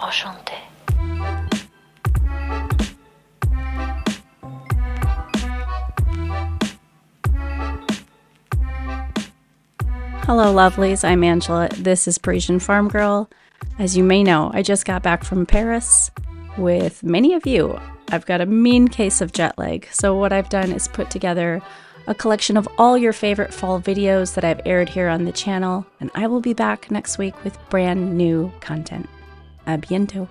Enchanté. Hello lovelies, I'm Angela. This is Parisian Farm Girl. As you may know, I just got back from Paris with many of you. I've got a mean case of jet lag, so what I've done is put together a collection of all your favorite fall videos that I've aired here on the channel, and I will be back next week with brand new content. A bientôt.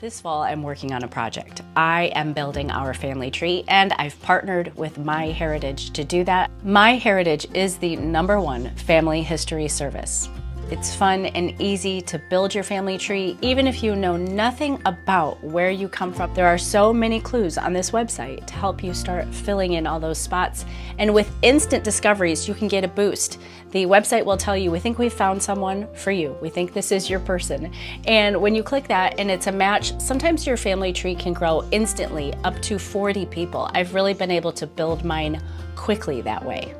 This fall, I'm working on a project. I am building our family tree, and I've partnered with MyHeritage to do that. MyHeritage is the #1 family history service. It's fun and easy to build your family tree, even if you know nothing about where you come from. There are so many clues on this website to help you start filling in all those spots. And with instant discoveries, you can get a boost. The website will tell you, we think we've found someone for you. We think this is your person. And when you click that and it's a match, sometimes your family tree can grow instantly up to 40 people. I've really been able to build mine quickly that way.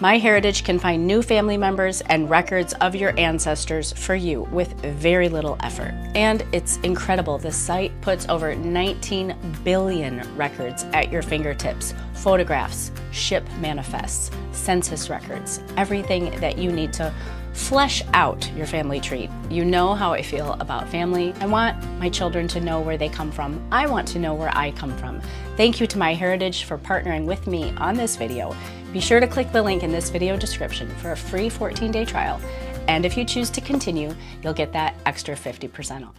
MyHeritage can find new family members and records of your ancestors for you with very little effort. And it's incredible. The site puts over 19 billion records at your fingertips. Photographs, ship manifests, census records, everything that you need to flesh out your family tree. You know how I feel about family. I want my children to know where they come from. I want to know where I come from. Thank you to MyHeritage for partnering with me on this video. Be sure to click the link in this video description for a free 14-day trial. And if you choose to continue, you'll get that extra 50% off.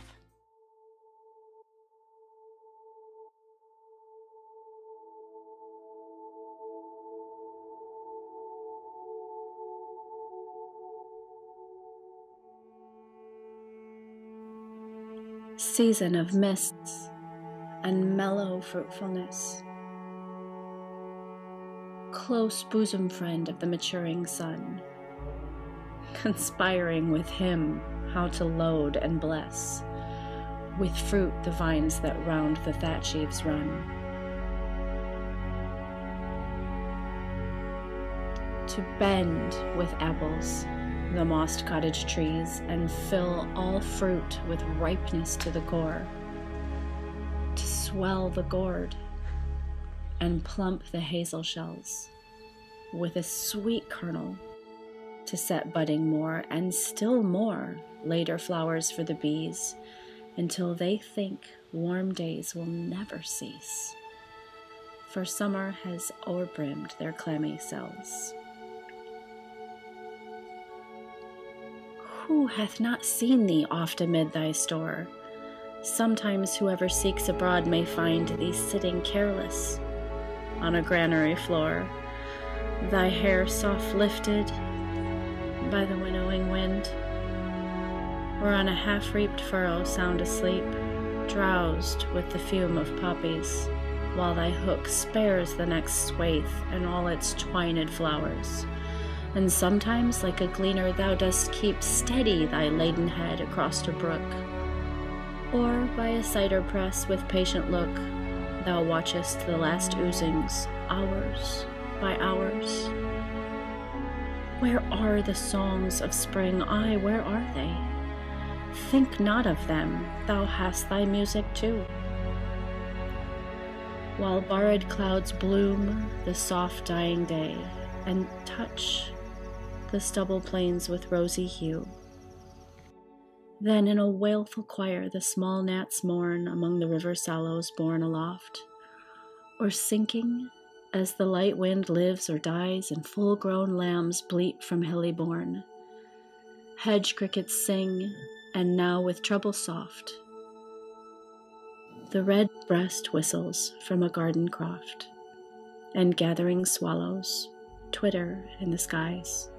Season of mists and mellow fruitfulness. Close bosom friend of the maturing sun, conspiring with him how to load and bless, with fruit the vines that round the thatch eaves run. To bend with apples the mossed cottage trees and fill all fruit with ripeness to the core, to swell the gourd and plump the hazel shells with a sweet kernel, to set budding more and still more later flowers for the bees, until they think warm days will never cease, for summer has o'erbrimmed their clammy cells. Who hath not seen thee oft amid thy store? Sometimes whoever seeks abroad may find thee sitting careless on a granary floor, thy hair soft lifted by the winnowing wind, or on a half-reaped furrow sound asleep, drowsed with the fume of poppies, while thy hook spares the next swathe and all its twined flowers. And sometimes, like a gleaner, thou dost keep steady thy laden head across a brook, or by a cider press with patient look, thou watchest the last oozings, hours by hours. Where are the songs of spring? Aye, where are they? Think not of them, thou hast thy music too. While barred clouds bloom the soft dying day, and touch the stubble plains with rosy hue. Then in a wailful choir the small gnats mourn among the river sallows borne aloft, or sinking as the light wind lives or dies and full-grown lambs bleat from hilly bourn. Hedge crickets sing, and now with treble soft the red breast whistles from a garden croft, and gathering swallows twitter in the skies.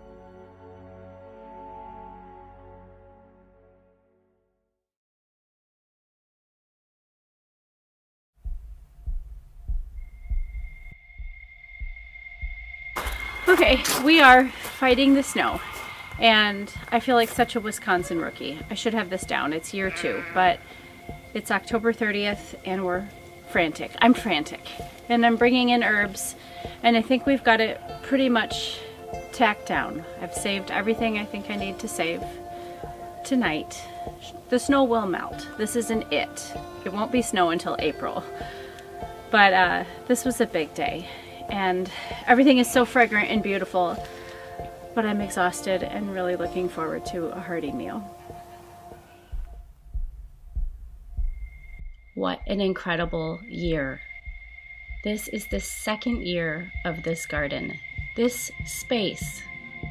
Okay, we are fighting the snow, and I feel like such a Wisconsin rookie. I should have this down. It's year 2, but it's October 30th and we're frantic. I'm frantic, and I'm bringing in herbs, and I think we've got it pretty much tacked down. I've saved everything I think I need to save tonight. the snow will melt. This isn't it. It won't be snow until April. But this was a big day, and everything is so fragrant and beautiful, but I'm exhausted and really looking forward to a hearty meal. What an incredible year. This is the second year of this garden. This space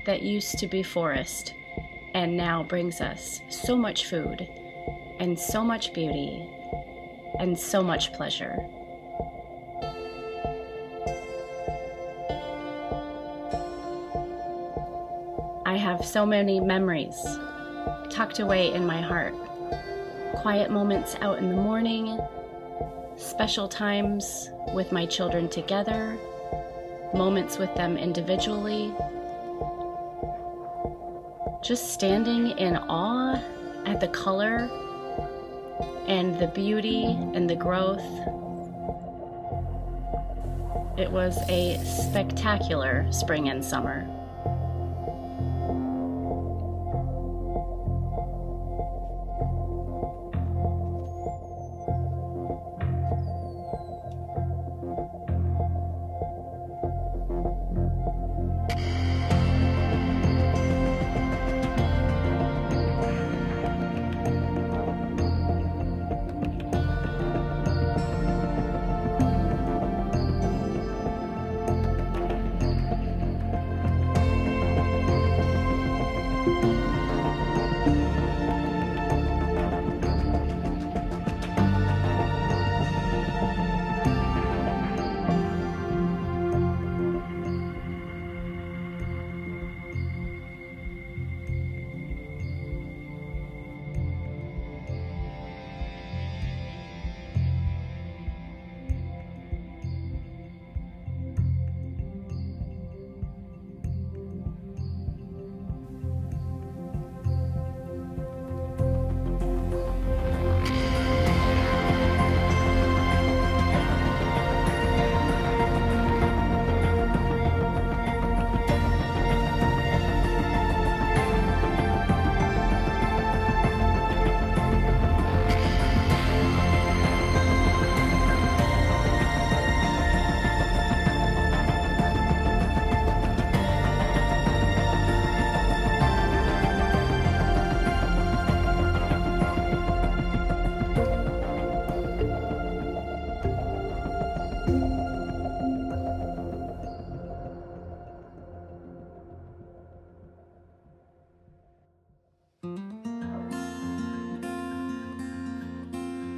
that used to be forest and now brings us so much food and so much beauty and so much pleasure. I have so many memories tucked away in my heart. Quiet moments out in the morning, special times with my children together, moments with them individually, just standing in awe at the color and the beauty and the growth. It was a spectacular spring and summer.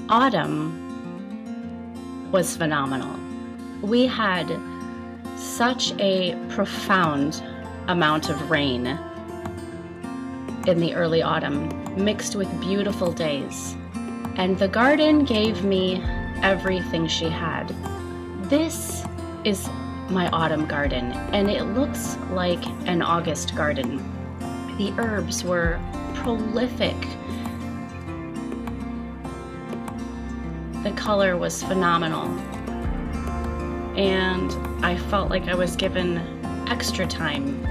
Autumn was phenomenal. We had such a profound amount of rain in the early autumn, mixed with beautiful days. And the garden gave me everything she had. This is my autumn garden, and it looks like an August garden. The herbs were prolific. The color was phenomenal, and I felt like I was given extra time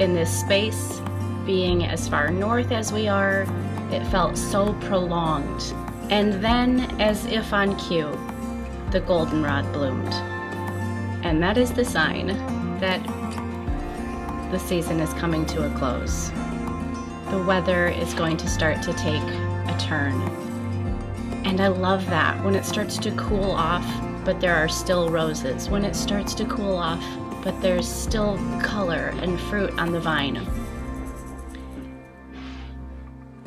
in this space. Being as far north as we are, it felt so prolonged. And then, as if on cue, the goldenrod bloomed, and that is the sign that the season is coming to a close. The weather is going to start to take a turn. And I love that, when it starts to cool off, but there are still roses. When it starts to cool off, but there's still color and fruit on the vine.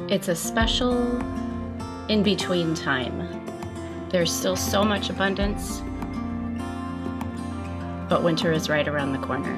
It's a special in-between time. There's still so much abundance, but winter is right around the corner.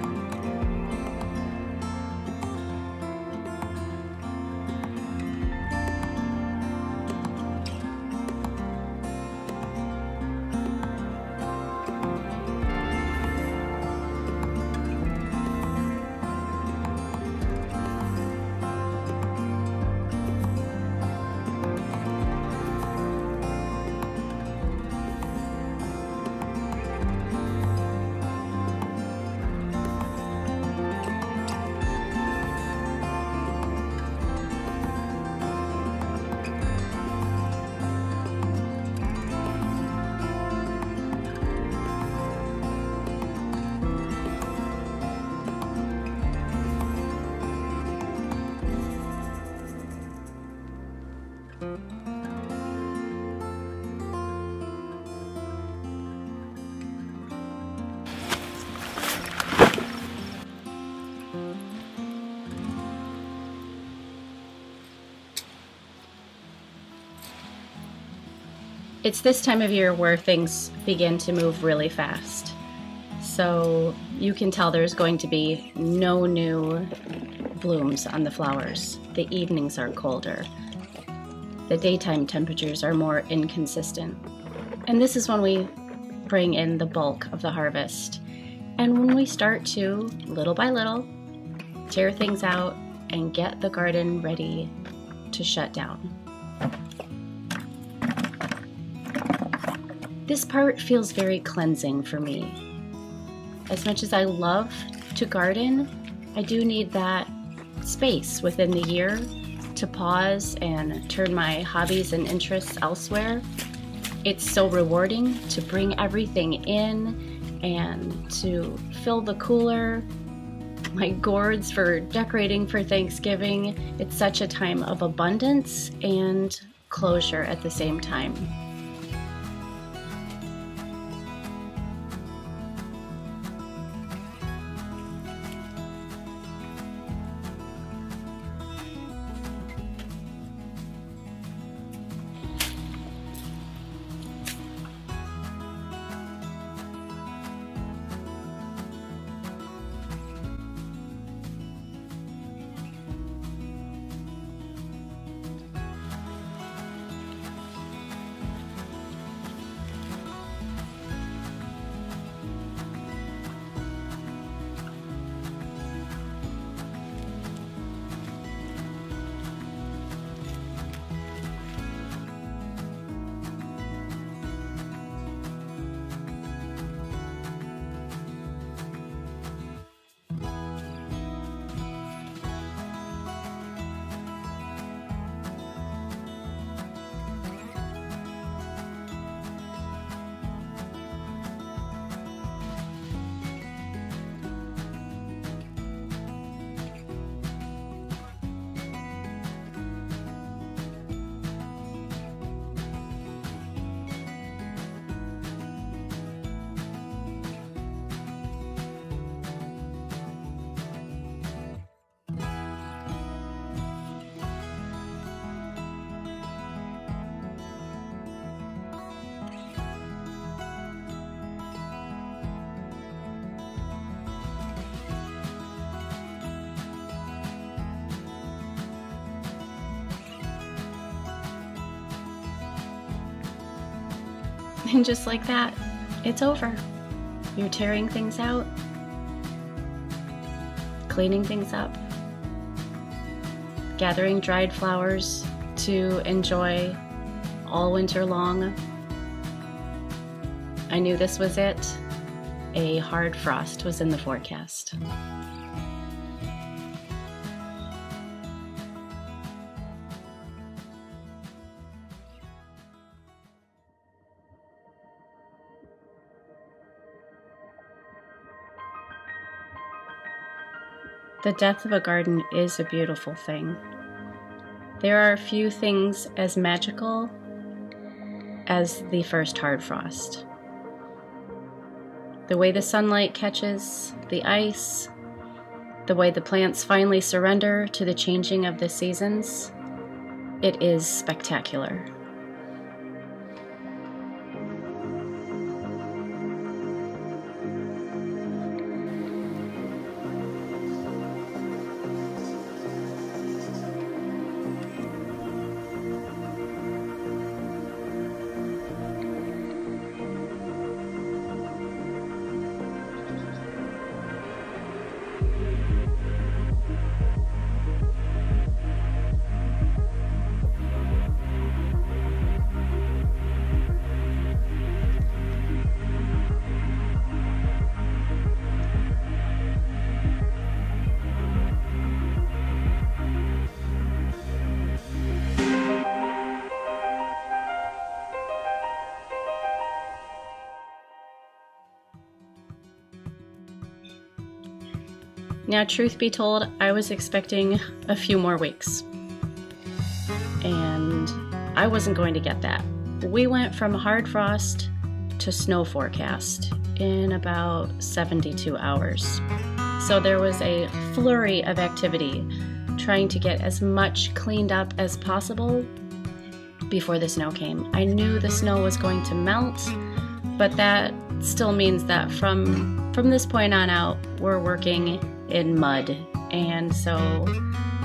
It's this time of year where things begin to move really fast. So you can tell there's going to be no new blooms on the flowers. The evenings are colder. The daytime temperatures are more inconsistent. And this is when we bring in the bulk of the harvest. And when we start to, little by little, tear things out and get the garden ready to shut down. This part feels very cleansing for me. As much as I love to garden, I do need that space within the year to pause and turn my hobbies and interests elsewhere. It's so rewarding to bring everything in and to fill the cooler, my gourds for decorating for Thanksgiving. It's such a time of abundance and closure at the same time. And just like that, it's over. You're tearing things out, cleaning things up, gathering dried flowers to enjoy all winter long. I knew this was it. A hard frost was in the forecast. The death of a garden is a beautiful thing. There are few things as magical as the first hard frost. The way the sunlight catches the ice, the way the plants finally surrender to the changing of the seasons, it is spectacular. Now, truth be told, I was expecting a few more weeks, and I wasn't going to get that. We went from hard frost to snow forecast in about 72 hours. So there was a flurry of activity trying to get as much cleaned up as possible before the snow came. I knew the snow was going to melt, but that still means that from this point on out, we're working in mud. And so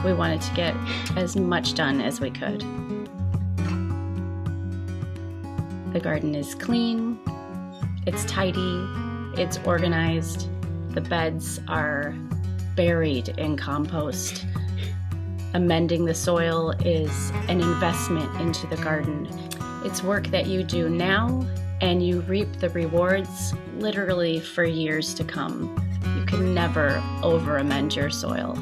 we wanted to get as much done as we could. The garden is clean, it's tidy, it's organized. The beds are buried in compost. Amending the soil is an investment into the garden. It's work that you do now and you reap the rewards literally for years to come. You can never over-amend your soil.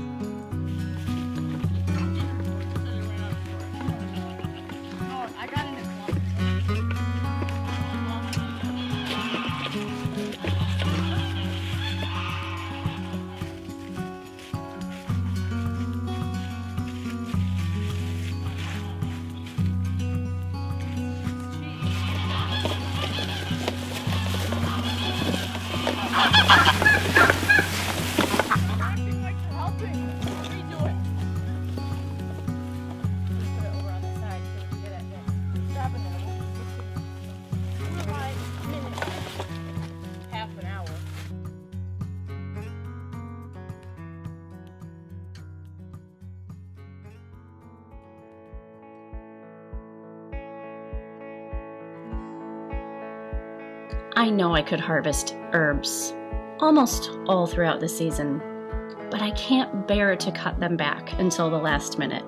I know I could harvest herbs almost all throughout the season, but I can't bear to cut them back until the last minute.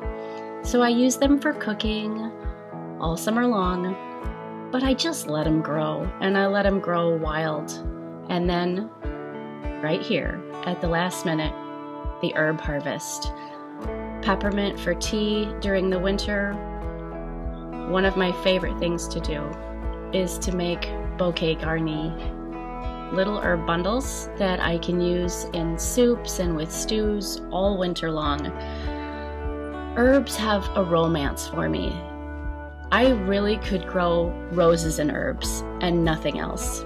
So I use them for cooking all summer long, but I just let them grow, and I let them grow wild. And then right here at the last minute, the herb harvest. Peppermint for tea during the winter. One of my favorite things to do is to make bouquet garni, little herb bundles that I can use in soups and with stews all winter long. Herbs have a romance for me. I really could grow roses and herbs and nothing else.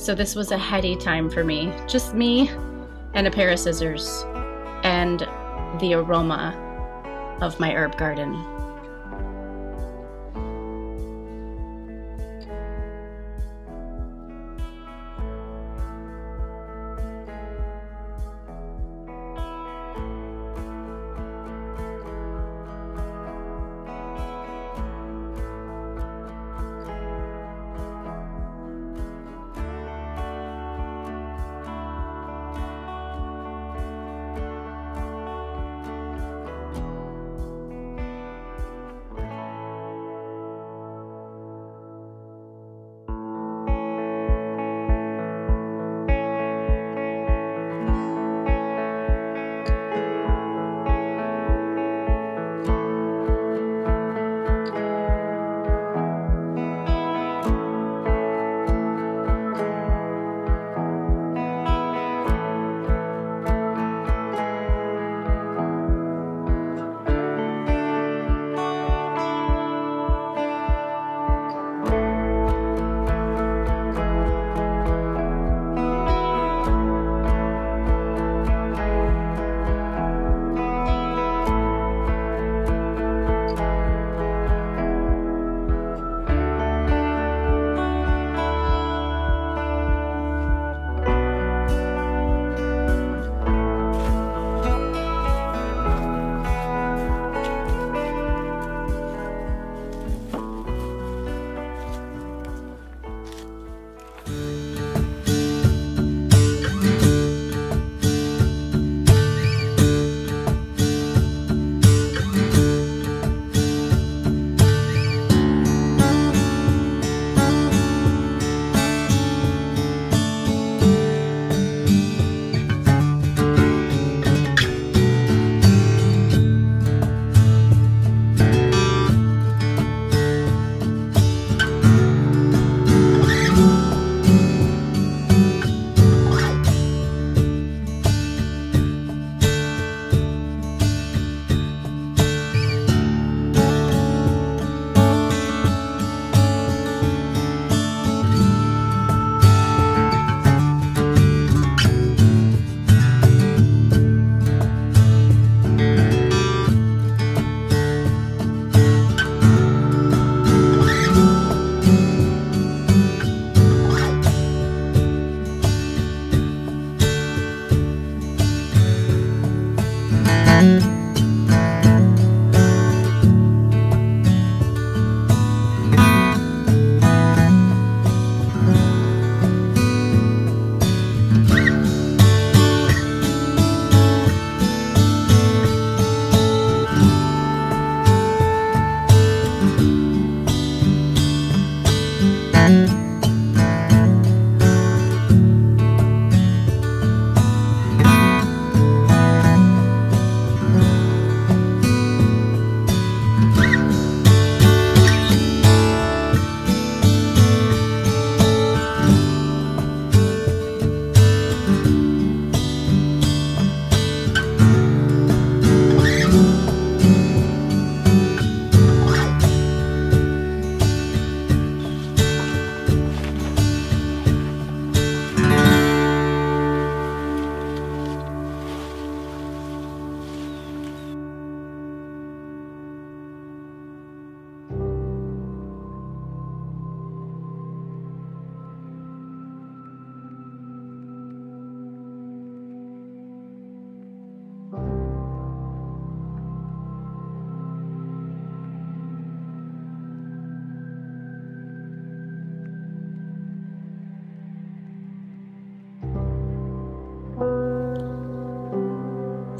So this was a heady time for me, just me and a pair of scissors and the aroma of my herb garden.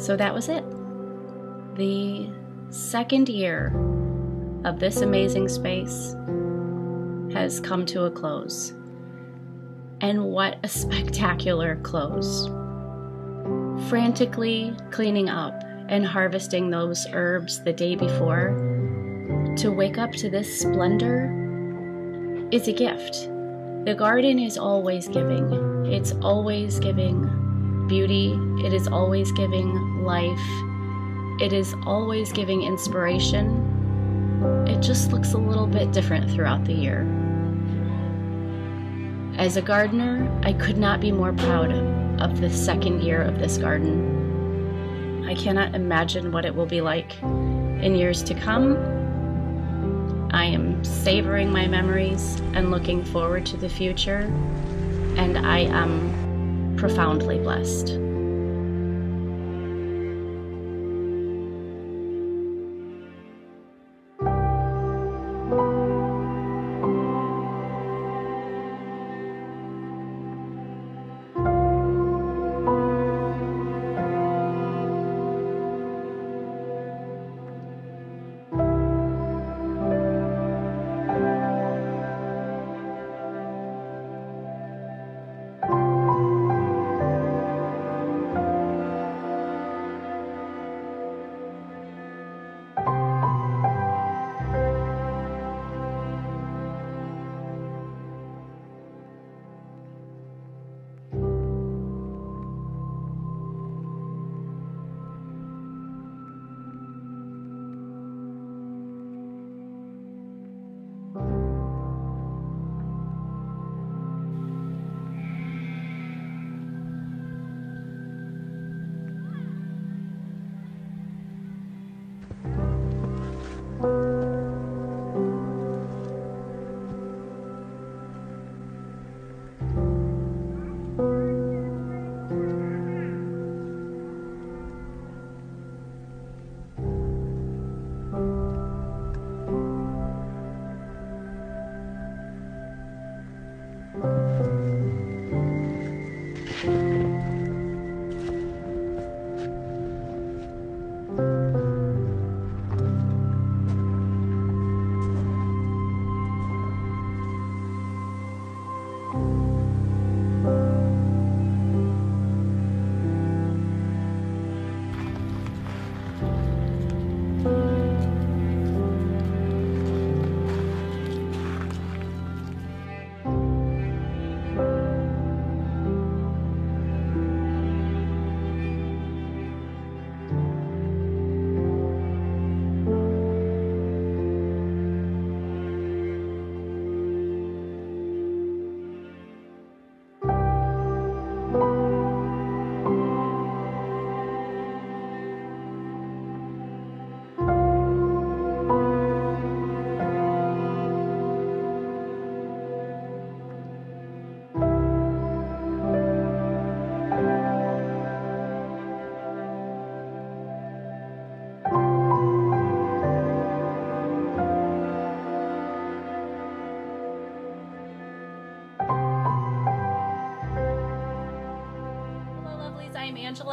So that was it. The second year of this amazing space has come to a close. And what a spectacular close. Frantically cleaning up and harvesting those herbs the day before, to wake up to this splendor is a gift. The garden is always giving. It's always giving beauty. It is always giving life. It is always giving inspiration. It just looks a little bit different throughout the year. As a gardener, I could not be more proud of the second year of this garden. I cannot imagine what it will be like in years to come. I am savoring my memories and looking forward to the future, and I am profoundly blessed.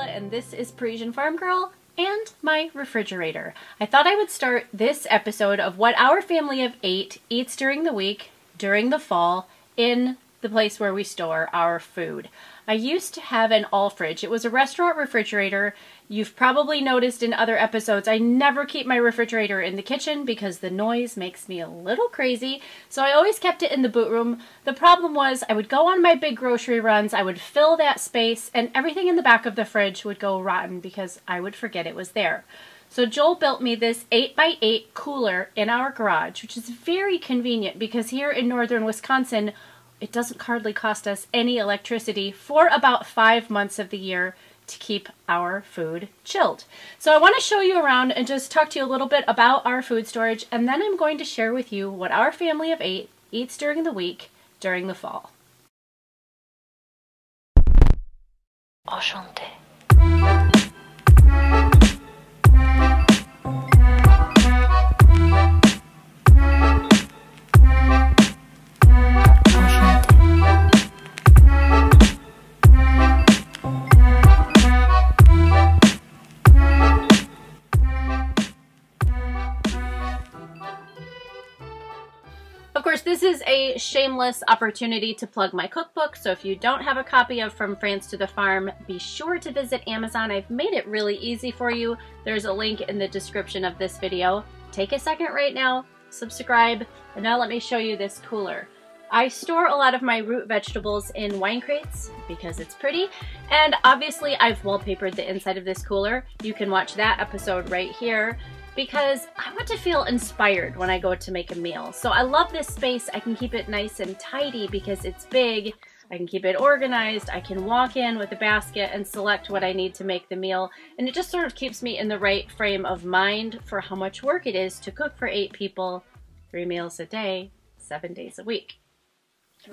And this is Parisian Farm Girl and my refrigerator. I thought I would start this episode of what our family of 8 eats during the week, during the fall, in the place where we store our food. I used to have an all fridge. It was a restaurant refrigerator. You've probably noticed in other episodes, I never keep my refrigerator in the kitchen because the noise makes me a little crazy. So I always kept it in the boot room. The problem was I would go on my big grocery runs, I would fill that space, and everything in the back of the fridge would go rotten because I would forget it was there. So Joel built me this 8x8 cooler in our garage, which is very convenient because here in northern Wisconsin, it doesn't hardly cost us any electricity for about 5 months of the year to keep our food chilled. So I want to show you around and just talk to you a little bit about our food storage, and then I'm going to share with you what our family of 8 eats during the week, during the fall. Enchanté. course, this is a shameless opportunity to plug my cookbook, so if you don't have a copy of From France to the Farm, be sure to visit Amazon. I've made it really easy for you. There's a link in the description of this video. Take a second right now, subscribe, and now let me show you this cooler. I store a lot of my root vegetables in wine crates because it's pretty, and obviously I've wallpapered the inside of this cooler. You can watch that episode right here, because I want to feel inspired when I go to make a meal. So I love this space. I can keep it nice and tidy because it's big. I can keep it organized. I can walk in with a basket and select what I need to make the meal. And it just sort of keeps me in the right frame of mind for how much work it is to cook for 8 people, 3 meals a day, 7 days a week.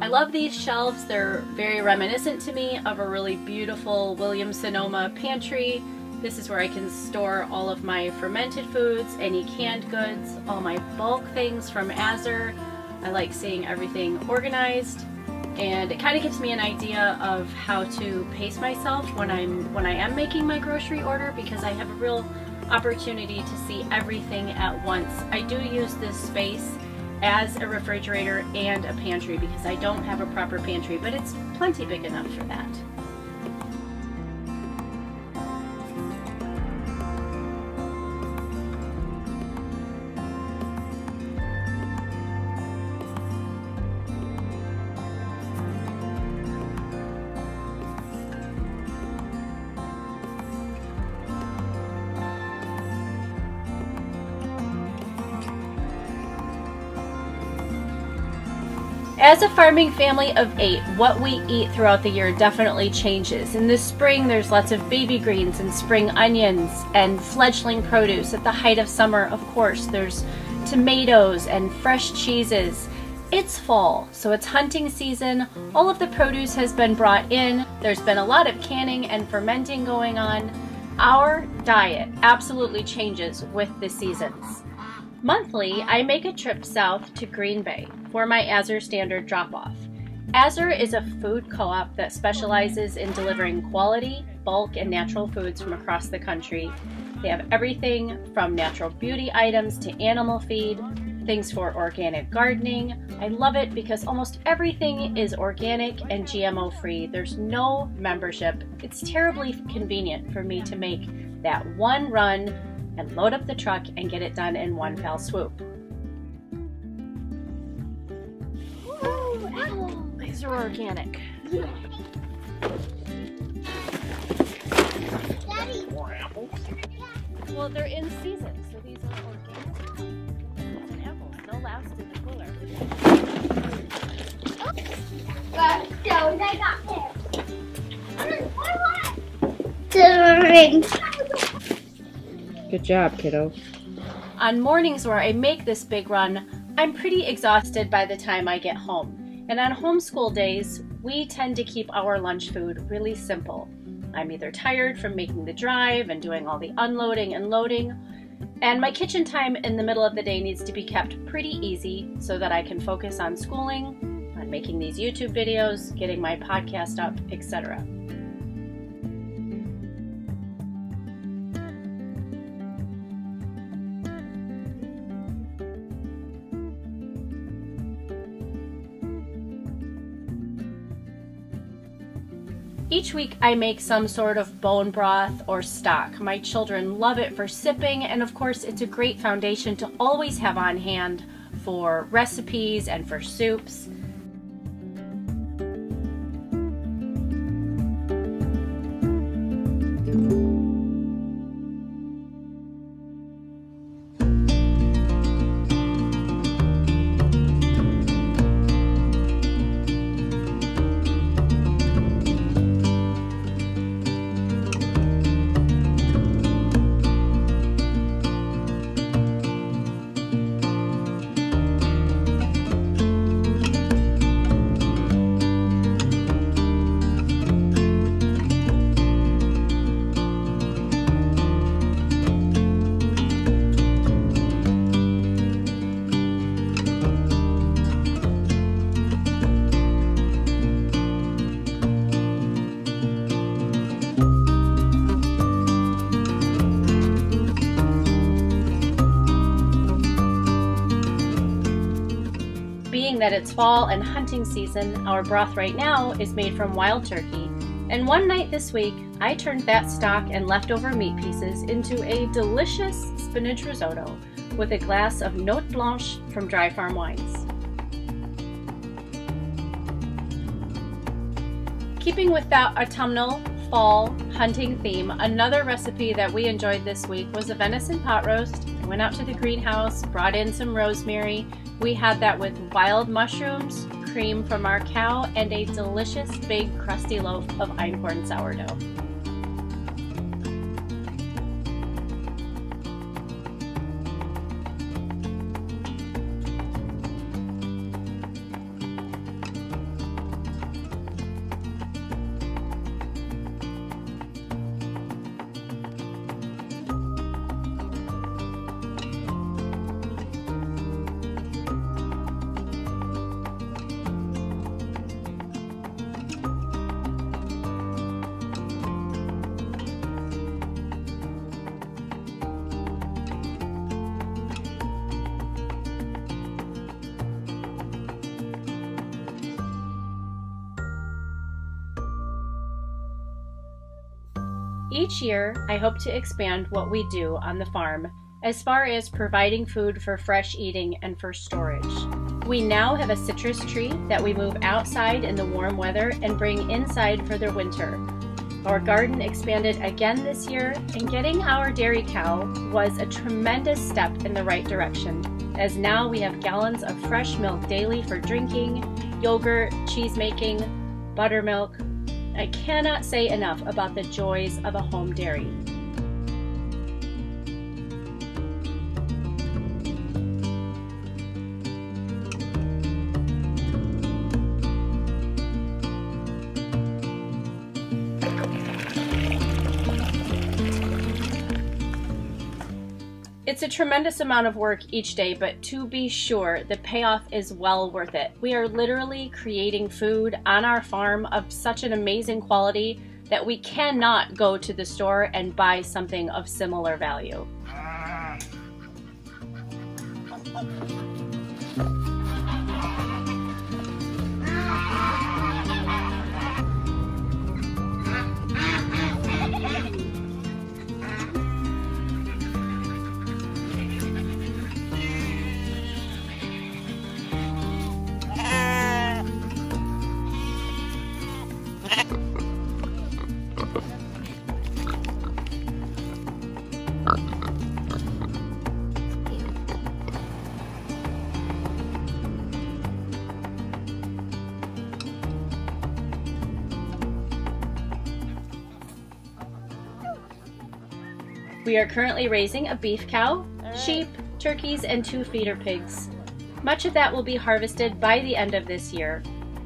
I love these shelves. They're very reminiscent to me of a really beautiful Williams-Sonoma pantry. This is where I can store all of my fermented foods, any canned goods, all my bulk things from Azure. I like seeing everything organized, and it kind of gives me an idea of how to pace myself when I am making my grocery order, because I have a real opportunity to see everything at once. I do use this space as a refrigerator and a pantry because I don't have a proper pantry, but it's plenty big enough for that. As a farming family of 8, what we eat throughout the year definitely changes. In the spring, there's lots of baby greens and spring onions and fledgling produce. At the height of summer, of course, there's tomatoes and fresh cheeses. It's fall, so it's hunting season. All of the produce has been brought in. There's been a lot of canning and fermenting going on. Our diet absolutely changes with the seasons. Monthly, I make a trip south to Green Bay for my Azure Standard drop-off. Azure is a food co-op that specializes in delivering quality, bulk, and natural foods from across the country. They have everything from natural beauty items to animal feed, things for organic gardening. I love it because almost everything is organic and GMO-free. There's no membership. It's terribly convenient for me to make that one run and load up the truck and get it done in one fell swoop. Ooh, these are organic. Yeah. Daddy. More apples. Well, they're in season, so these are organic. These are apples. They'll last in the cooler. But those I got there. The ring. Good job, kiddo. On mornings where I make this big run, I'm pretty exhausted by the time I get home. And on homeschool days, we tend to keep our lunch food really simple. I'm either tired from making the drive and doing all the unloading and loading, and my kitchen time in the middle of the day needs to be kept pretty easy so that I can focus on schooling, on making these YouTube videos, getting my podcast up, etc. Each week I make some sort of bone broth or stock. My children love it for sipping, and of course it's a great foundation to always have on hand for recipes and for soups. Knowing that it's fall and hunting season, our broth right now is made from wild turkey, and one night this week, I turned that stock and leftover meat pieces into a delicious spinach risotto with a glass of Noe Blanc from Dry Farm Wines. Keeping with that autumnal fall hunting theme, another recipe that we enjoyed this week was a venison pot roast. I went out to the greenhouse, brought in some rosemary. We had that with wild mushrooms, cream from our cow, and a delicious big crusty loaf of einkorn sourdough. Each year, I hope to expand what we do on the farm as far as providing food for fresh eating and for storage. We now have a citrus tree that we move outside in the warm weather and bring inside for the winter. Our garden expanded again this year, and getting our dairy cow was a tremendous step in the right direction, as now we have gallons of fresh milk daily for drinking, yogurt, cheese making, buttermilk. I cannot say enough about the joys of a home dairy. It's a tremendous amount of work each day, but to be sure, the payoff is well worth it. We are literally creating food on our farm of such an amazing quality that we cannot go to the store and buy something of similar value. We are currently raising a beef cow, sheep, turkeys, and 2 feeder pigs. Much of that will be harvested by the end of this year.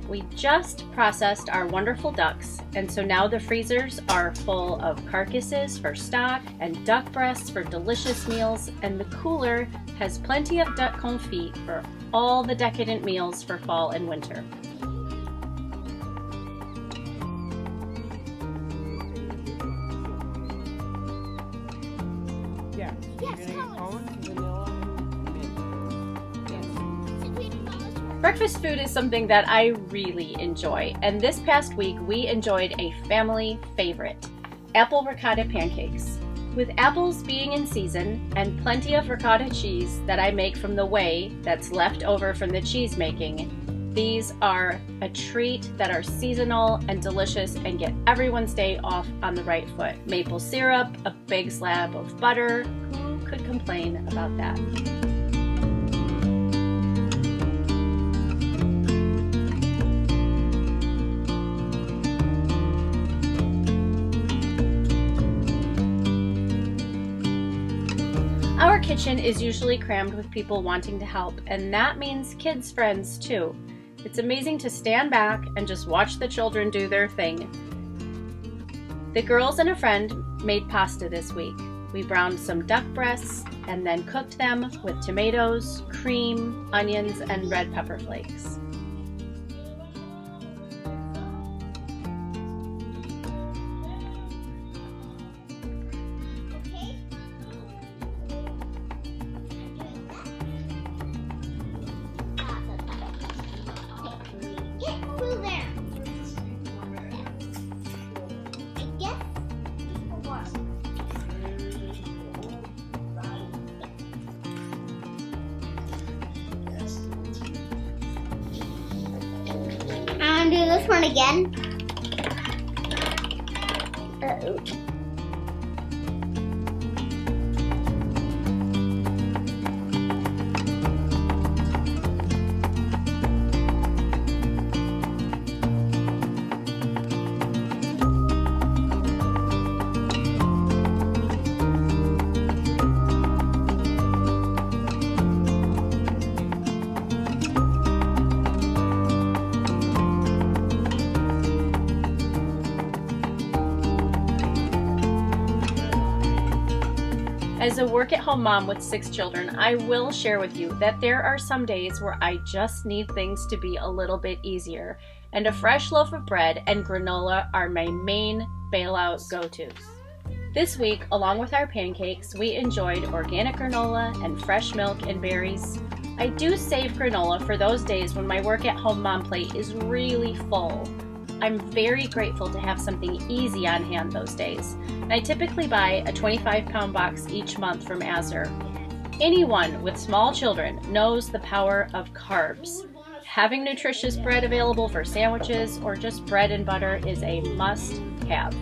We just processed our wonderful ducks, and so now the freezers are full of carcasses for stock and duck breasts for delicious meals, and the cooler has plenty of duck confit for all the decadent meals for fall and winter. Breakfast food is something that I really enjoy, and this past week we enjoyed a family favorite, apple ricotta pancakes. With apples being in season and plenty of ricotta cheese that I make from the whey that's left over from the cheese making, these are a treat that are seasonal and delicious and get everyone's day off on the right foot. Maple syrup, a big slab of butter, who could complain about that? Our kitchen is usually crammed with people wanting to help, and that means kids' friends too. It's amazing to stand back and just watch the children do their thing. The girls and a friend made pasta this week. We browned some duck breasts and then cooked them with tomatoes, cream, onions, and red pepper flakes. one again. Uh-oh. As a work-at-home mom with 6 children, I will share with you that there are some days where I just need things to be a little bit easier, and a fresh loaf of bread and granola are my main bailout go-tos. This week, along with our pancakes, we enjoyed organic granola and fresh milk and berries. I do save granola for those days when my work-at-home mom plate is really full. I'm very grateful to have something easy on hand those days. And I typically buy a 25-pound box each month from Azure. Anyone with small children knows the power of carbs. Having nutritious bread available for sandwiches or just bread and butter is a must-have.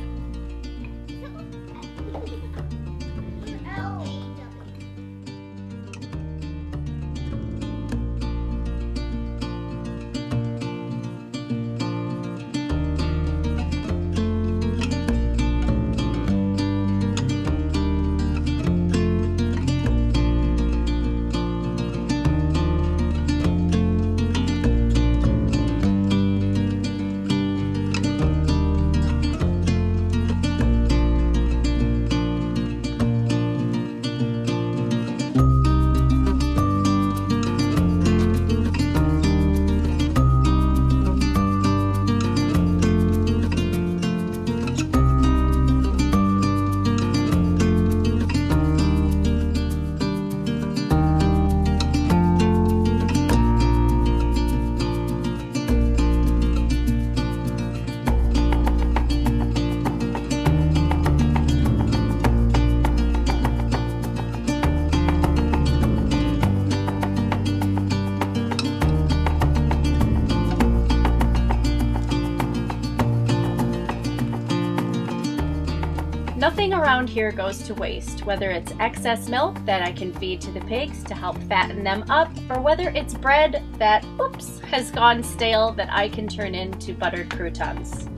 Nothing around here goes to waste, whether it's excess milk that I can feed to the pigs to help fatten them up, or whether it's bread that, oops, has gone stale that I can turn into buttered croutons.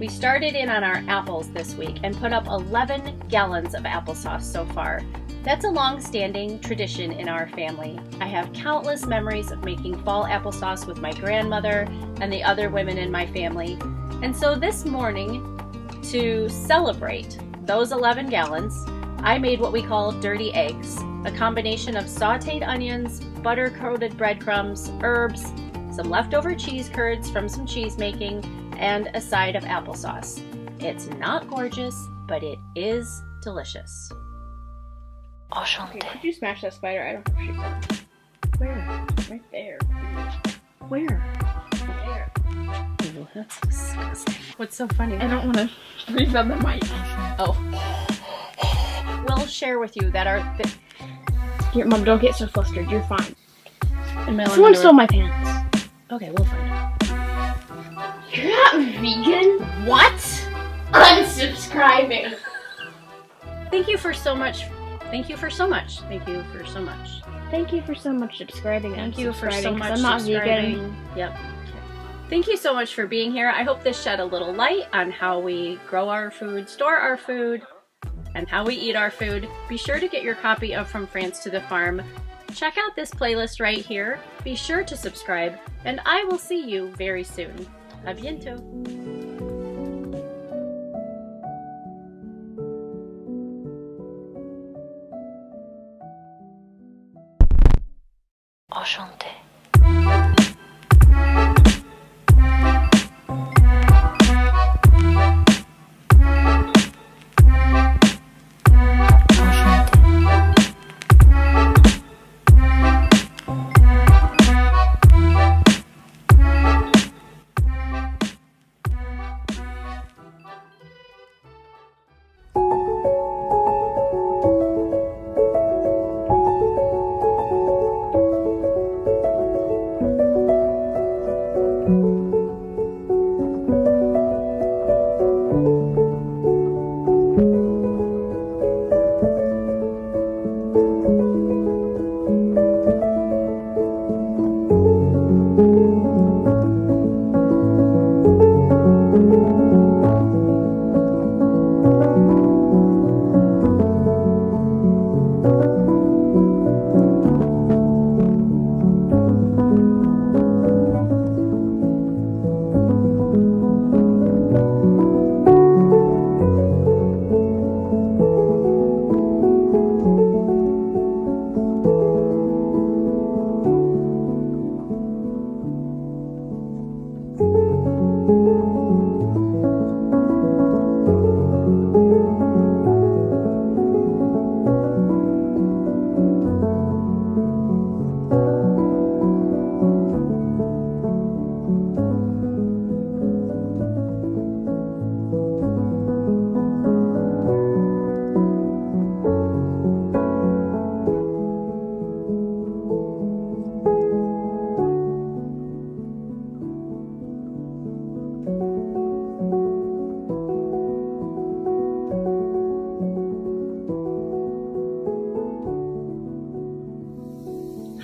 We started in on our apples this week and put up 11 gallons of applesauce so far. That's a long-standing tradition in our family. I have countless memories of making fall applesauce with my grandmother and the other women in my family, and so this morning, to celebrate those 11 gallons, I made what we call dirty eggs, a combination of sauteed onions, butter-coated breadcrumbs, herbs, some leftover cheese curds from some cheese making, and a side of applesauce. It's not gorgeous, but it is delicious. Okay, could you smash that spider? I don't appreciate that. Where? Right there. Where? There. Ew, that's disgusting. What's so funny? I don't want to breathe on the mic. Oh. We'll share with you that our... Your mom, don't get so flustered. You're fine. Someone stole my pants. Okay, we'll find out. You're not vegan? What? Unsubscribing. Thank you for so much. Thank you for so much. Thank you for so much. Thank you for so much subscribing. Thank you for so much subscribing. I'm not vegan. Yep. Thank you so much for being here. I hope this shed a little light on how we grow our food, store our food, and how we eat our food. Be sure to get your copy of From France to the Farm. Check out this playlist right here. Be sure to subscribe, and I will see you very soon. A bientôt.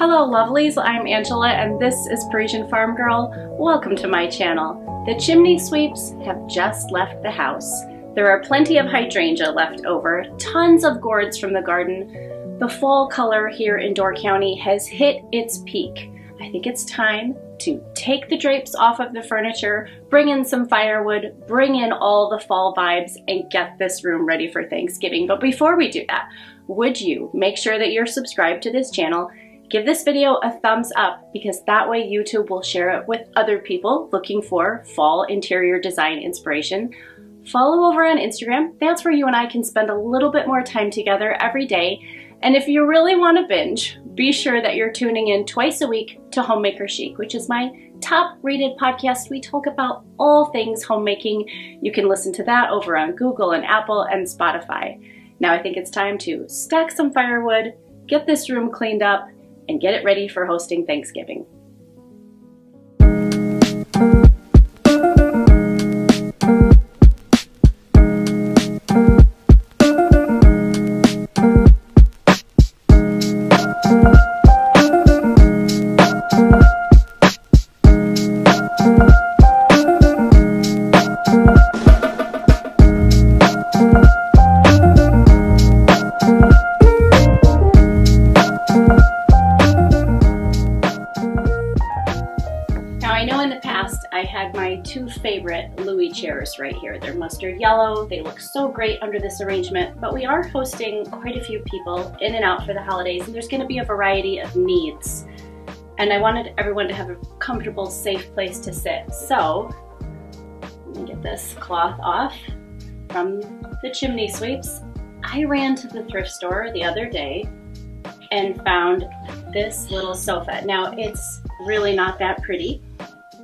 Hello lovelies, I'm Angela and this is Parisian Farm Girl. Welcome to my channel. The chimney sweeps have just left the house. There are plenty of hydrangea left over, tons of gourds from the garden. The fall color here in Door County has hit its peak. I think it's time to take the drapes off of the furniture, bring in some firewood, bring in all the fall vibes, and get this room ready for Thanksgiving. But before we do that, would you make sure that you're subscribed to this channel? Give this video a thumbs up because that way YouTube will share it with other people looking for fall interior design inspiration. Follow over on Instagram. That's where you and I can spend a little bit more time together every day. And if you really want to binge, be sure that you're tuning in twice a week to Homemaker Chic, which is my top rated podcast. We talk about all things homemaking. You can listen to that over on Google and Apple and Spotify. Now I think it's time to stack some firewood, get this room cleaned up, and get it ready for hosting Thanksgiving. Right here. They're mustard yellow. They look so great under this arrangement, but we are hosting quite a few people in and out for the holidays, and there's going to be a variety of needs. And I wanted everyone to have a comfortable, safe place to sit. So let me get this cloth off from the chimney sweeps. I ran to the thrift store the other day and found this little sofa. Now it's really not that pretty.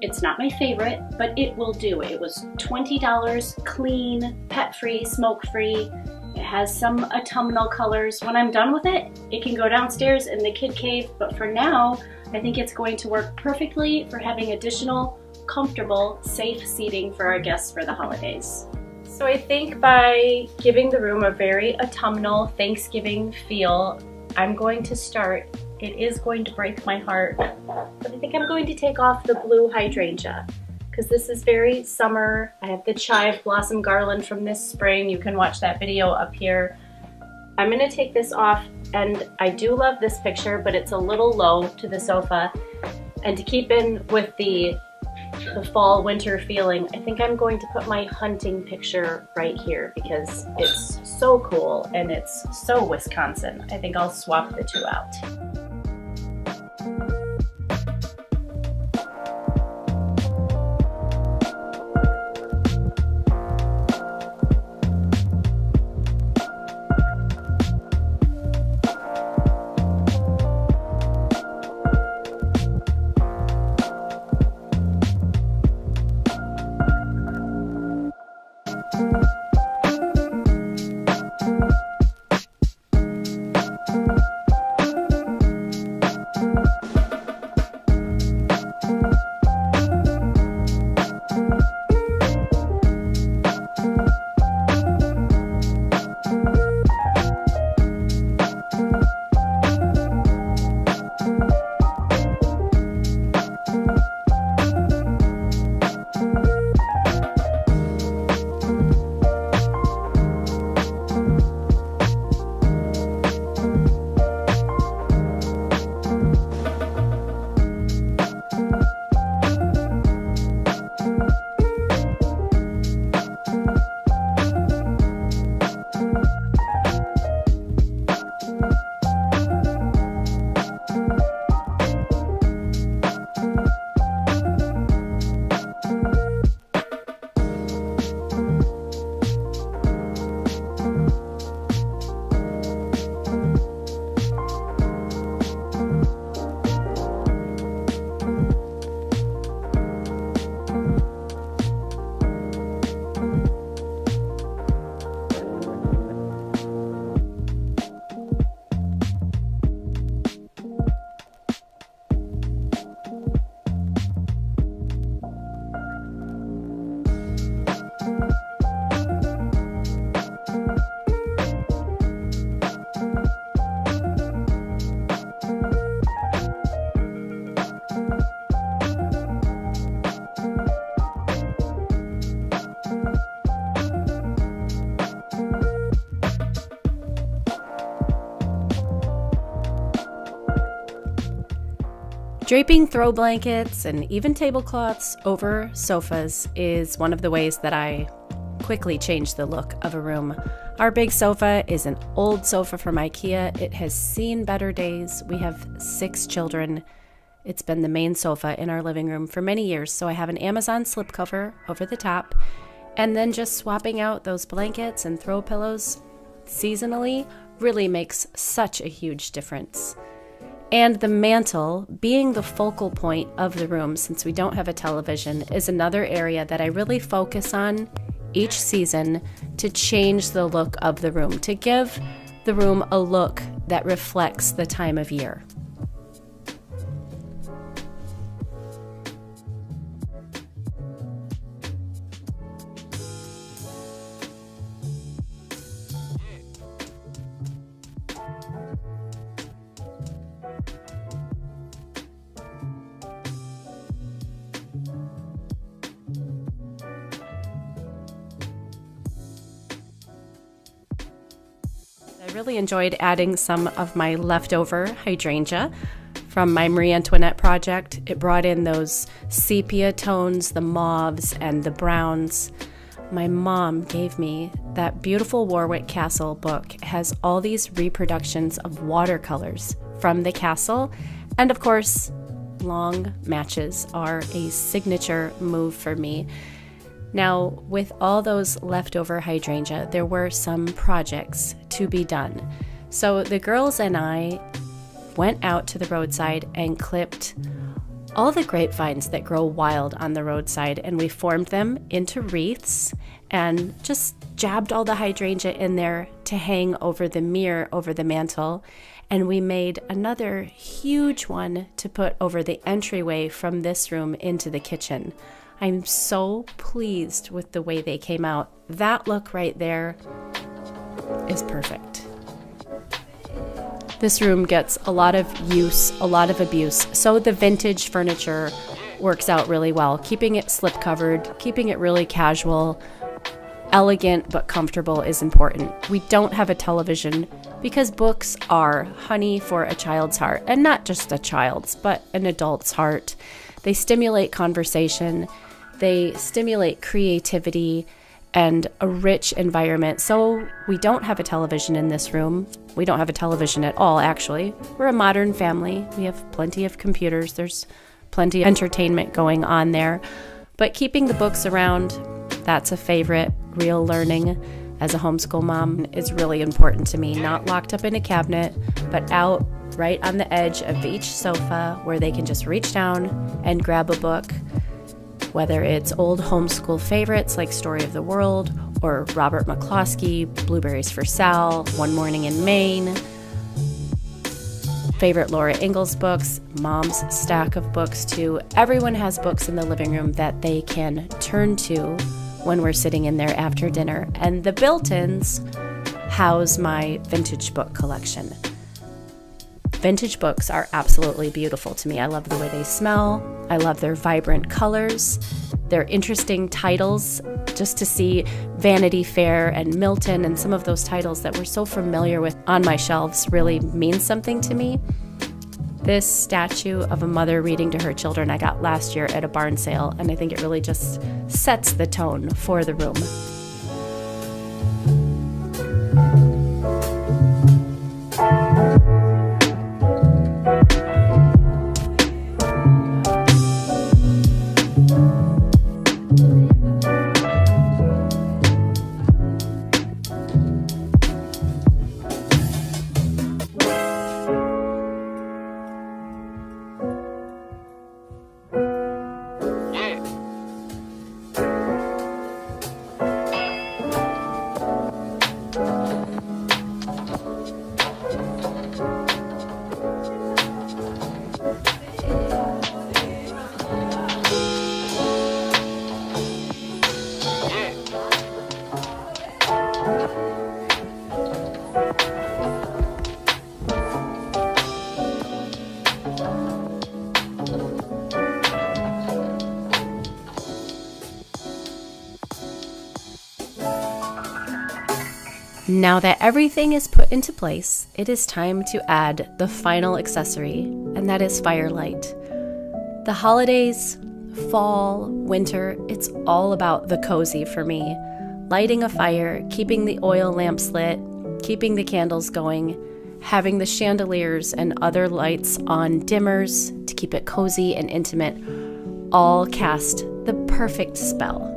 It's not my favorite, but it will do. It was $20, clean, pet-free, smoke-free. It has some autumnal colors. When I'm done with it, it can go downstairs in the kid cave, but for now, I think it's going to work perfectly for having additional, comfortable, safe seating for our guests for the holidays. So I think by giving the room a very autumnal Thanksgiving feel, I'm going to start. It is going to break my heart, but I think I'm going to take off the blue hydrangea because this is very summer. I have the chive blossom garland from this spring. You can watch that video up here. I'm gonna take this off, and I do love this picture, but it's a little low to the sofa. And to keep in with the fall winter feeling, I think I'm going to put my hunting picture right here because it's so cool and it's so Wisconsin. I think I'll swap the two out. Draping throw blankets and even tablecloths over sofas is one of the ways that I quickly change the look of a room. Our big sofa is an old sofa from IKEA. It has seen better days. We have 6 children. It's been the main sofa in our living room for many years, so I have an Amazon slipcover over the top, and then just swapping out those blankets and throw pillows seasonally really makes such a huge difference. And the mantle, being the focal point of the room since we don't have a television, is another area that I really focus on each season to change the look of the room, to give the room a look that reflects the time of year. I really enjoyed adding some of my leftover hydrangea from my Marie Antoinette project. It brought in those sepia tones, the mauves and the browns. My mom gave me that beautiful Warwick Castle book. It has all these reproductions of watercolors from the castle. And of course, long matches are a signature move for me. Now, with all those leftover hydrangea, there were some projects to be done. So the girls and I went out to the roadside and clipped all the grapevines that grow wild on the roadside, and we formed them into wreaths and just jabbed all the hydrangea in there to hang over the mirror, over the mantle. And we made another huge one to put over the entryway from this room into the kitchen. I'm so pleased with the way they came out. That look right there is perfect. This room gets a lot of use, a lot of abuse, so the vintage furniture works out really well. Keeping it slip covered, keeping it really casual, elegant but comfortable is important. We don't have a television because books are honey for a child's heart, and not just a child's, but an adult's heart. They stimulate conversation. They stimulate creativity and a rich environment. So we don't have a television in this room. We don't have a television at all, actually. We're a modern family. We have plenty of computers. There's plenty of entertainment going on there. But keeping the books around, that's a favorite. Real learning as a homeschool mom is really important to me. Not locked up in a cabinet, but out right on the edge of each sofa where they can just reach down and grab a book. Whether it's old homeschool favorites like Story of the World or Robert McCloskey, Blueberries for Sal, One Morning in Maine, favorite Laura Ingalls books, mom's stack of books too. Everyone has books in the living room that they can turn to when we're sitting in there after dinner. And the built-ins house my vintage book collection. Vintage books are absolutely beautiful to me. I love the way they smell. I love their vibrant colors, their interesting titles. Just to see Vanity Fair and Milton and some of those titles that we're so familiar with on my shelves really means something to me. This statue of a mother reading to her children I got last year at a barn sale, and I think it really just sets the tone for the room. Now that everything is put into place, it is time to add the final accessory, and that is firelight. The holidays, fall, winter, it's all about the cozy for me. Lighting a fire, keeping the oil lamps lit, keeping the candles going, having the chandeliers and other lights on dimmers to keep it cozy and intimate, all cast the perfect spell.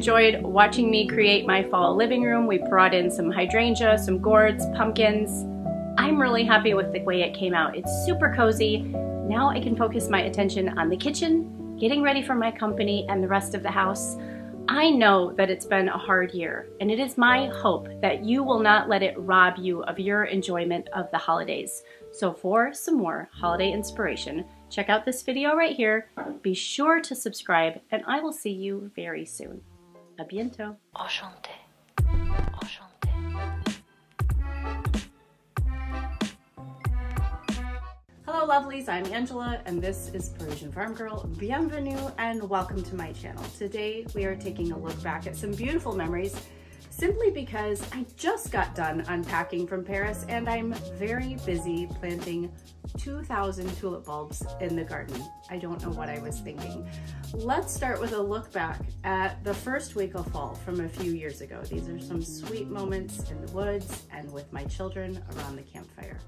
Enjoyed watching me create my fall living room. We brought in some hydrangea, some gourds, pumpkins. I'm really happy with the way it came out. It's super cozy. Now I can focus my attention on the kitchen, getting ready for my company and the rest of the house. I know that it's been a hard year, and it is my hope that you will not let it rob you of your enjoyment of the holidays. So for some more holiday inspiration, check out this video right here. Be sure to subscribe, and I will see you very soon. À bientôt. Enchanté. Enchanté. Hello lovelies, I'm Angela and this is Parisian Farm Girl. Bienvenue and welcome to my channel. Today we are taking a look back at some beautiful memories simply because I just got done unpacking from Paris and I'm very busy planting 2,000 tulip bulbs in the garden. I don't know what I was thinking. Let's start with a look back at the first week of fall from a few years ago. These are some sweet moments in the woods and with my children around the campfire.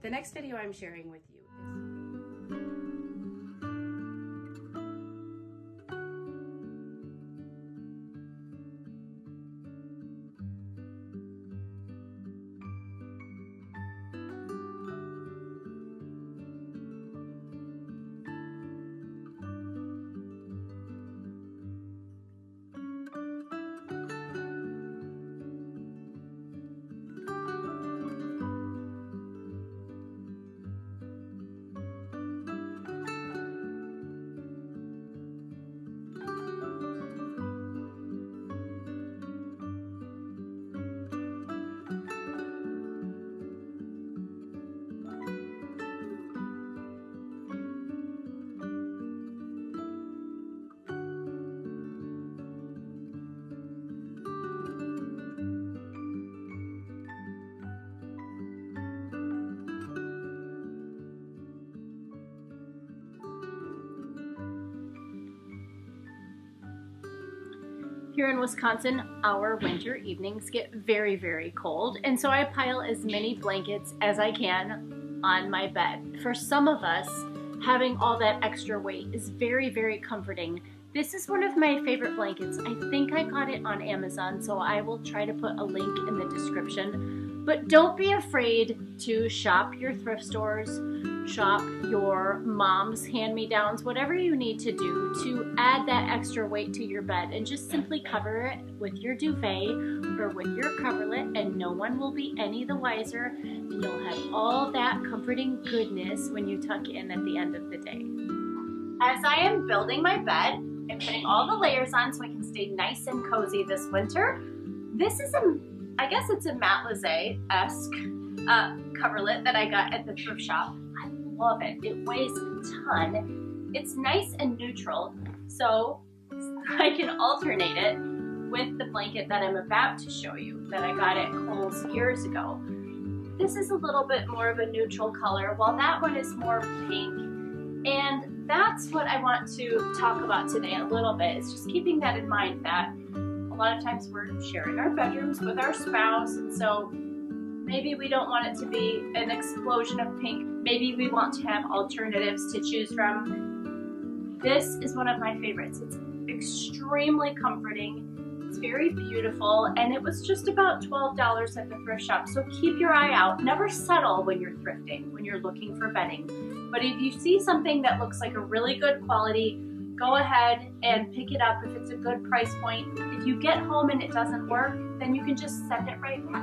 The next video I'm sharing with you is... Here in Wisconsin, our winter evenings get very, very cold, and so I pile as many blankets as I can on my bed. For some of us, having all that extra weight is very, very comforting. This is one of my favorite blankets. I think I got it on Amazon, so I will try to put a link in the description. But don't be afraid to shop your thrift stores, shop your mom's hand-me-downs, whatever you need to do to add that extra weight to your bed, and just simply cover it with your duvet or with your coverlet, and no one will be any the wiser, and you'll have all that comforting goodness when you tuck in at the end of the day. As I am building my bed, I'm putting all the layers on so I can stay nice and cozy this winter. This is a, I guess it's a matelassé-esque coverlet that I got at the thrift shop. Love it. It weighs a ton. It's nice and neutral, so I can alternate it with the blanket that I'm about to show you that I got at Kohl's years ago. This is a little bit more of a neutral color, while that one is more pink. And that's what I want to talk about today a little bit. It's just keeping that in mind that a lot of times we're sharing our bedrooms with our spouse, and so maybe we don't want it to be an explosion of pink. Maybe we want to have alternatives to choose from. This is one of my favorites. It's extremely comforting. It's very beautiful, and it was just about $12 at the thrift shop. So keep your eye out. Never settle when you're thrifting, when you're looking for bedding. But if you see something that looks like a really good quality, go ahead and pick it up if it's a good price point. If you get home and it doesn't work, then you can just send it right back.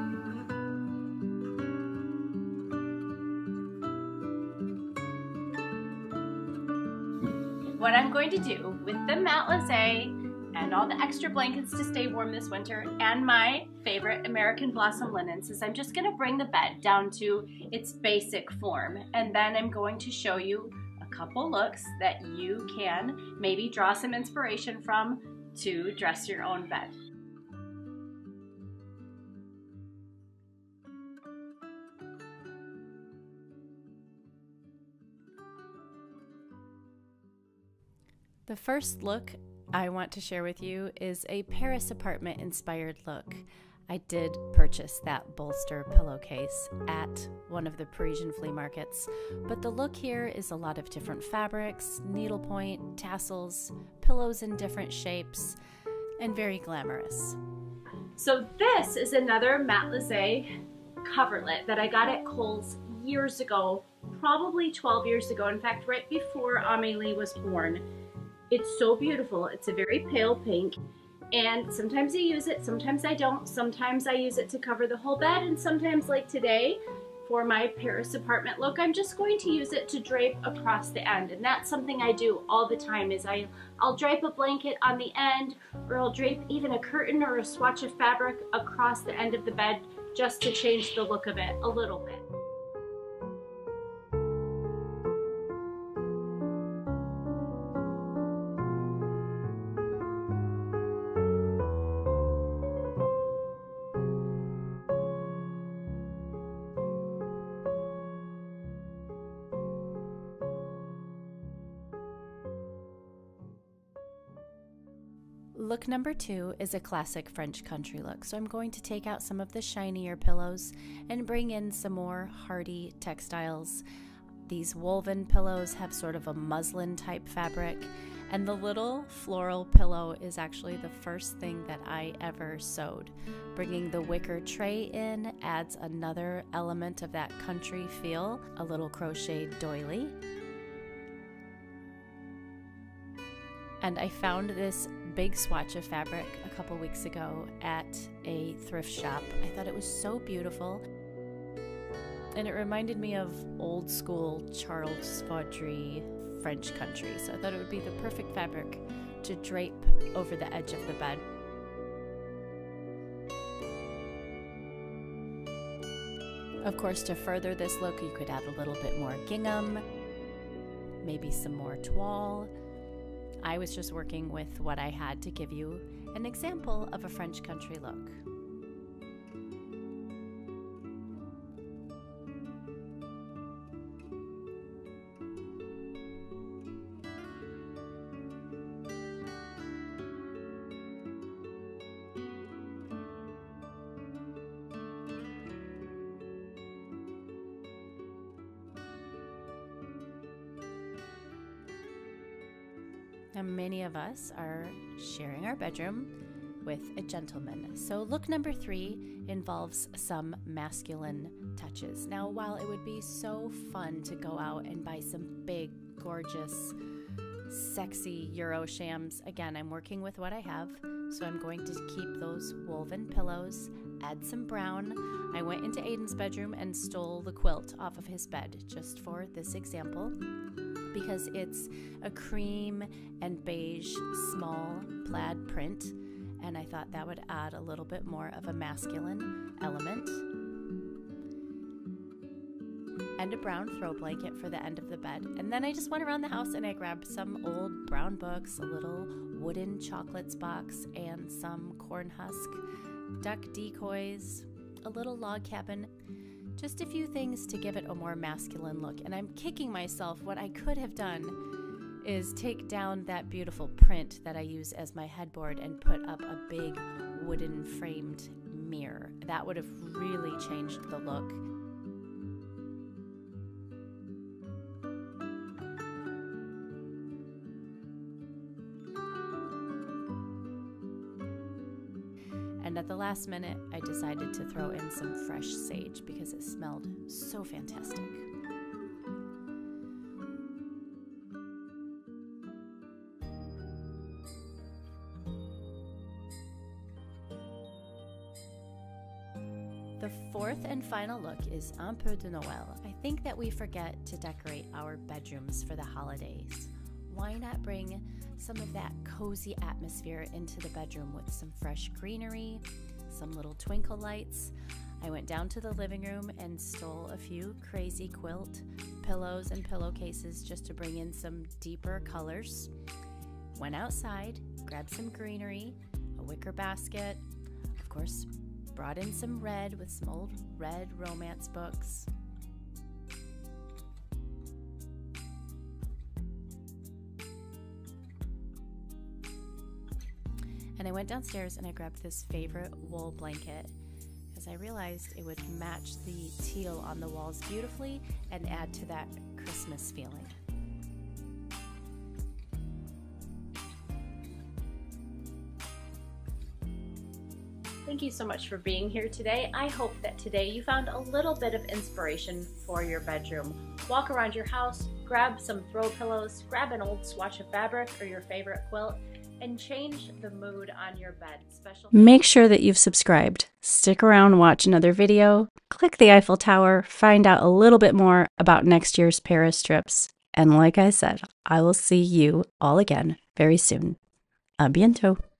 What I'm going to do with the matelassé and all the extra blankets to stay warm this winter and my favorite American Blossom linens is I'm just going to bring the bed down to its basic form, and then I'm going to show you a couple looks that you can maybe draw some inspiration from to dress your own bed. The first look I want to share with you is a Paris apartment inspired look. I did purchase that bolster pillowcase at one of the Parisian flea markets, but the look here is a lot of different fabrics, needlepoint, tassels, pillows in different shapes, and very glamorous. So this is another matelassé coverlet that I got at Kohl's years ago, probably 12 years ago, in fact, right before Amelie was born. It's so beautiful. It's a very pale pink, and sometimes I use it, sometimes I don't. Sometimes I use it to cover the whole bed, and sometimes, like today, for my Paris apartment look, I'm just going to use it to drape across the end. And that's something I do all the time is I'll drape a blanket on the end, or I'll drape even a curtain or a swatch of fabric across the end of the bed just to change the look of it a little bit. Look number 2 is a classic French country look, so I'm going to take out some of the shinier pillows and bring in some more hardy textiles. These woven pillows have sort of a muslin type fabric, and the little floral pillow is actually the first thing that I ever sewed. Bringing the wicker tray in adds another element of that country feel, a little crocheted doily. And I found this big swatch of fabric a couple weeks ago at a thrift shop. I thought it was so beautiful, and it reminded me of old school Charles Fawdry French country, so I thought it would be the perfect fabric to drape over the edge of the bed. Of course, to further this look, you could add a little bit more gingham, maybe some more toile. I was just working with what I had to give you an example of a French country look. Now, many of us are sharing our bedroom with a gentleman. So look number 3 involves some masculine touches. Now, while it would be so fun to go out and buy some big, gorgeous, sexy Euro shams, again, I'm working with what I have. So I'm going to keep those woven pillows, add some brown. I went into Aiden's bedroom and stole the quilt off of his bed just for this example, because it's a cream and beige small plaid print, and I thought that would add a little bit more of a masculine element. And a brown throw blanket for the end of the bed. And then I just went around the house and I grabbed some old brown books, a little wooden chocolates box, and some corn husk, duck decoys, a little log cabin. Just a few things to give it a more masculine look. And I'm kicking myself. What I could have done is take down that beautiful print that I use as my headboard and put up a big wooden framed mirror. That would have really changed the look. And at the last minute, I decided to throw in some fresh sage because it smelled so fantastic. The fourth and final look is un peu de Noël. I think that we forget to decorate our bedrooms for the holidays. Why not bring some of that cozy atmosphere into the bedroom with some fresh greenery, some little twinkle lights? I went down to the living room and stole a few crazy quilt pillows and pillowcases just to bring in some deeper colors. Went outside, grabbed some greenery, a wicker basket, of course, brought in some red with some old red romance books. And I went downstairs and I grabbed this favorite wool blanket because I realized it would match the teal on the walls beautifully and add to that Christmas feeling. Thank you so much for being here today. I hope that today you found a little bit of inspiration for your bedroom. Walk around your house, grab some throw pillows, grab an old swatch of fabric or your favorite quilt, and change the mood on your bed. Make sure that you've subscribed. Stick around, watch another video, click the Eiffel Tower, find out a little bit more about next year's Paris trips. And like I said, I will see you all again very soon. A bientôt.